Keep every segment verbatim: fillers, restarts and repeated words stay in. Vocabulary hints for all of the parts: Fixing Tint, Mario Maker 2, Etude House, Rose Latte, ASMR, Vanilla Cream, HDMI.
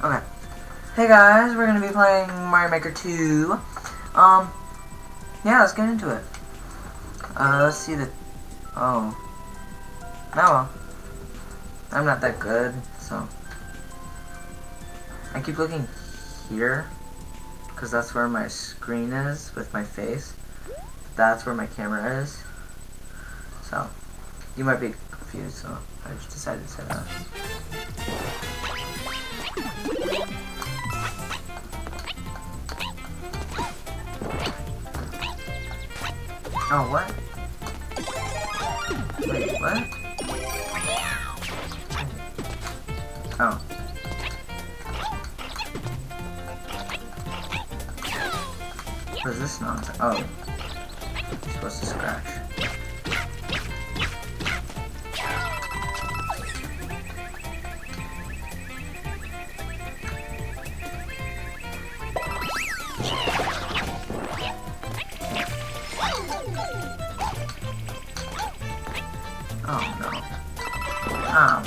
Okay. Hey guys, we're gonna be playing Mario Maker two. Um, yeah, let's get into it. Uh, let's see the... Oh. Oh well. I'm not that good, so... I keep looking here, because that's where my screen is with my face. That's where my camera is. So, you might be confused, so I just decided to say that. Oh, what? Wait, what? Oh. What is this nonsense? Oh. I'm supposed to scratch. Oh no. Oh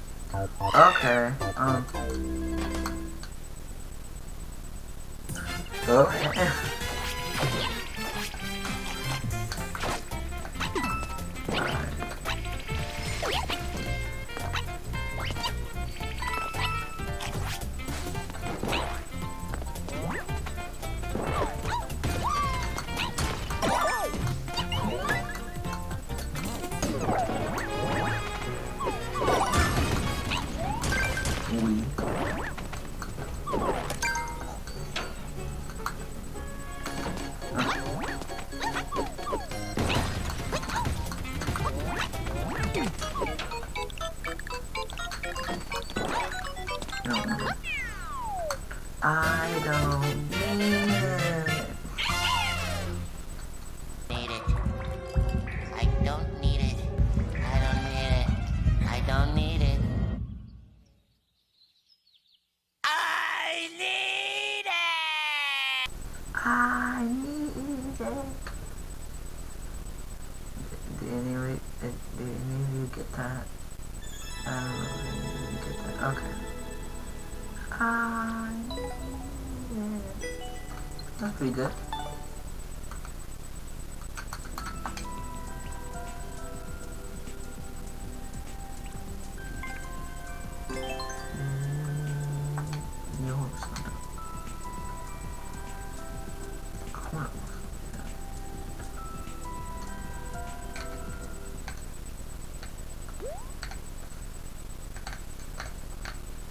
no. Oh. Okay, um. Okay. I don't need it. Need it. I don't need it. I don't need it. I don't need it. I need it. I need it. Did any of you get that? I don't know if you get that. Okay. I need it. That's pretty good.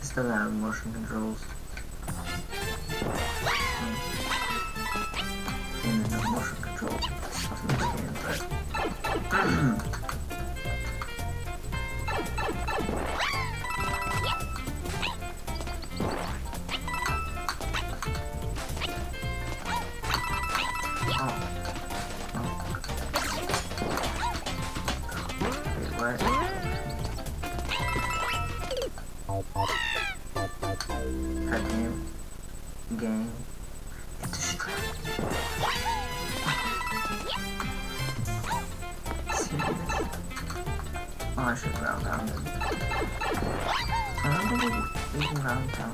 Still have motion controls. And then the motion control stuff in this game, but... oh. Oh. Wait, what? Game. It's distracting. Oh, I should round down. I don't think we can round down.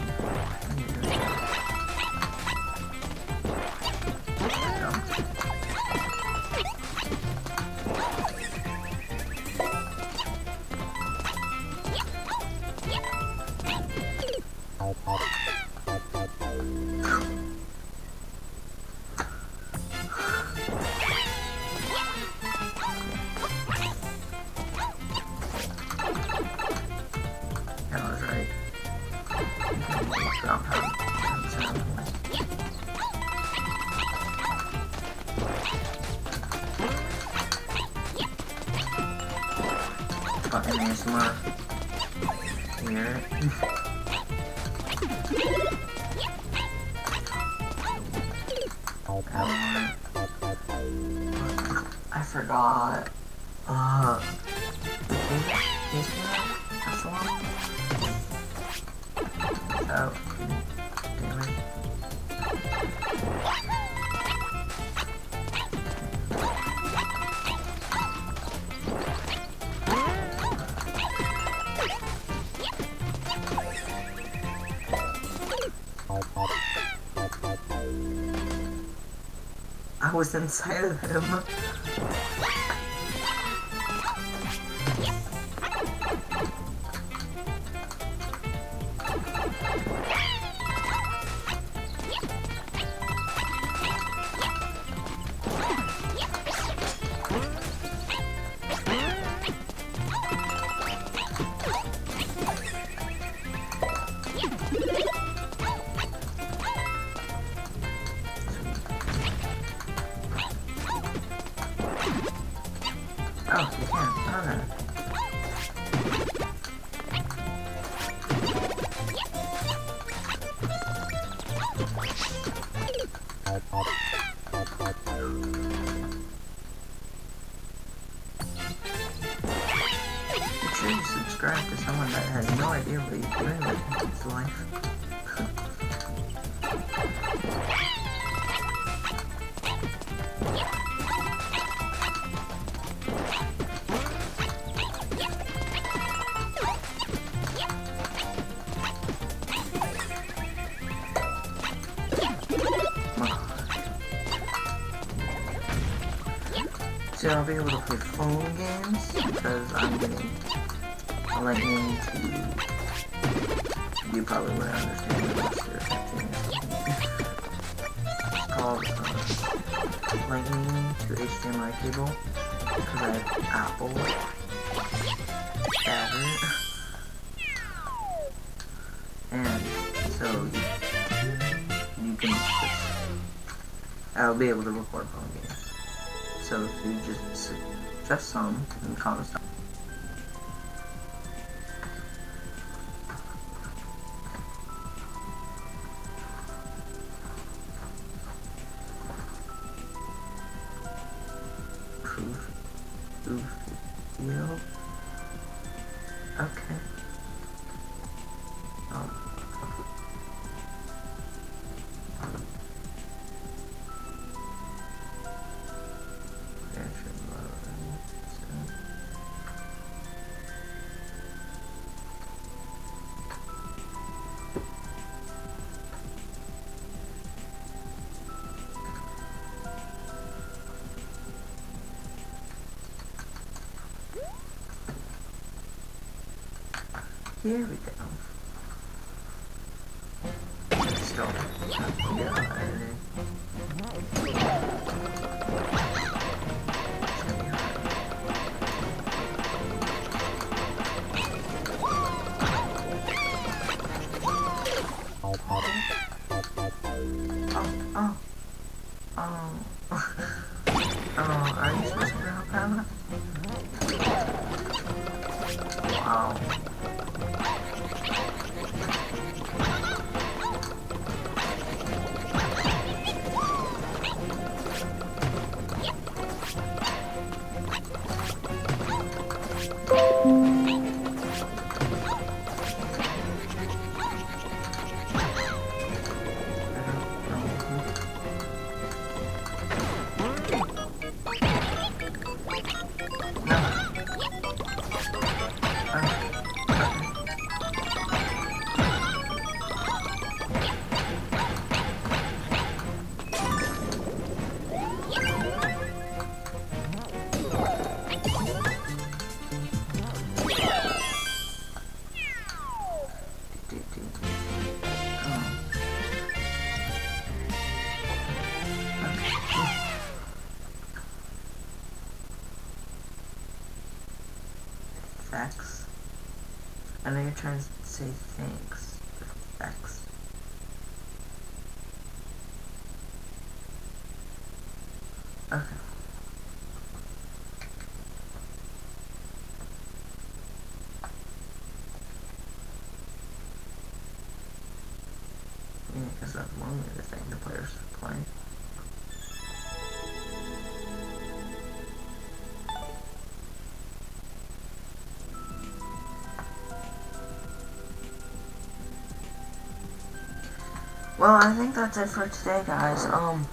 Fucking A S M R. Here. um, I forgot. Uh, this one? That's the one? Oh. Damn it. was inside of him. So I'll be able to play phone games because I'm getting lightning to. You probably wouldn't understand this. It's called uh, lightning to H D M I cable because I have Apple. And so you, you can. I'll be able to record phone games. So if you just suggest some in the comments down. Proof, proof, no. Okay. Here we go. Stop. Oh, oh, oh, oh, are you supposed to grab that? Wow. I know you're trying to say thanks. X. Okay. Yeah, because that's one way to thank the players for playing. Well, I think that's it for today, guys. Um,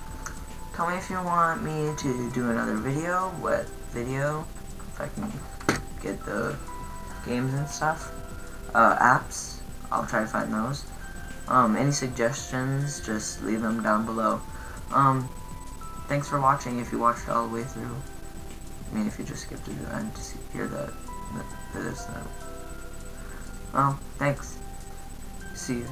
tell me if you want me to do another video, what video, if I can get the games and stuff, uh, apps, I'll try to find those. Um, any suggestions, just leave them down below. Um, Thanks for watching if you watched all the way through. I mean, if you just skipped to the end to hear that, that, that is that. Well, thanks. See you.